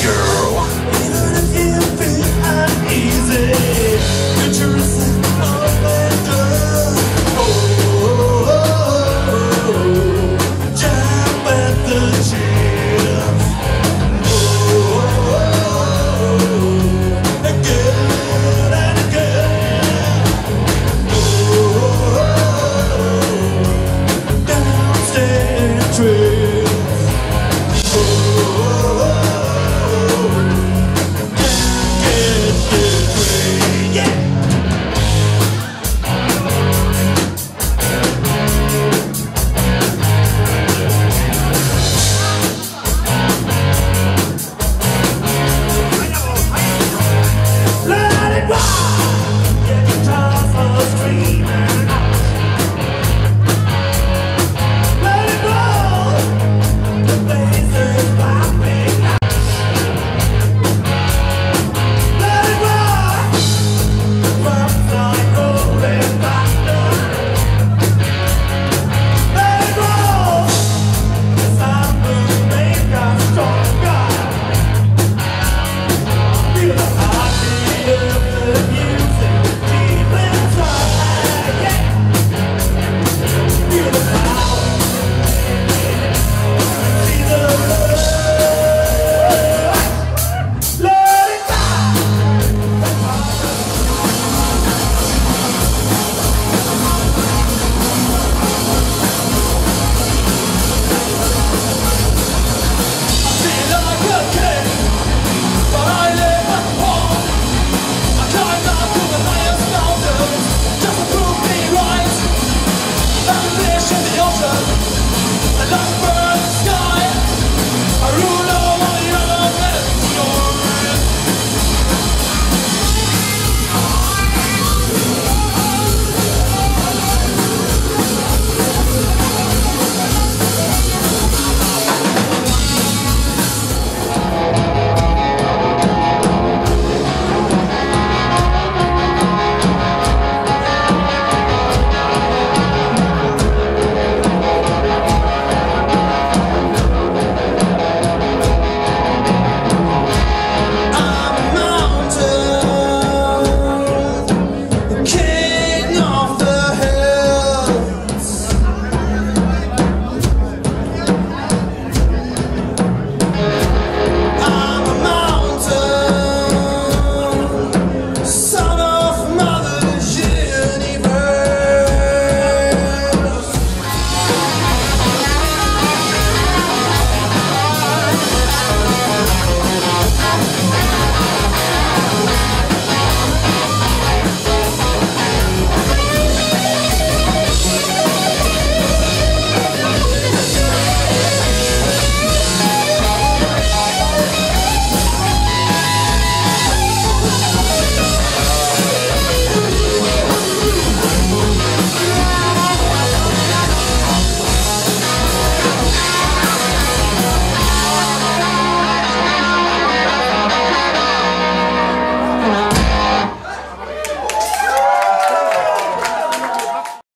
Girl.